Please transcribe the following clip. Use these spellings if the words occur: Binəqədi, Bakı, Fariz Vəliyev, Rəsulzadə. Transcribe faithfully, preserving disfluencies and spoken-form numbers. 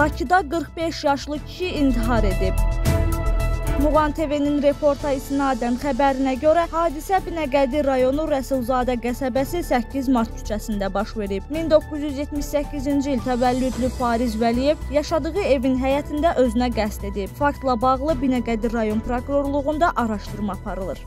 Bakıda qırx beş yaşlı kişi intihar edib. Muğan T V-nin reporta istinadən xəbərinə görə hadisə Binəqədi rayonu Rəsulzadə qəsəbəsi səkkiz mart küçəsində baş verib. min doqquz yüz yetmiş səkkizinci il təvəllüdlü Fariz Vəliyev yaşadığı evin həyətində özünə qəsd edib. Faktla bağlı Binəqədi rayon prokurorluğunda araşdırma aparılır.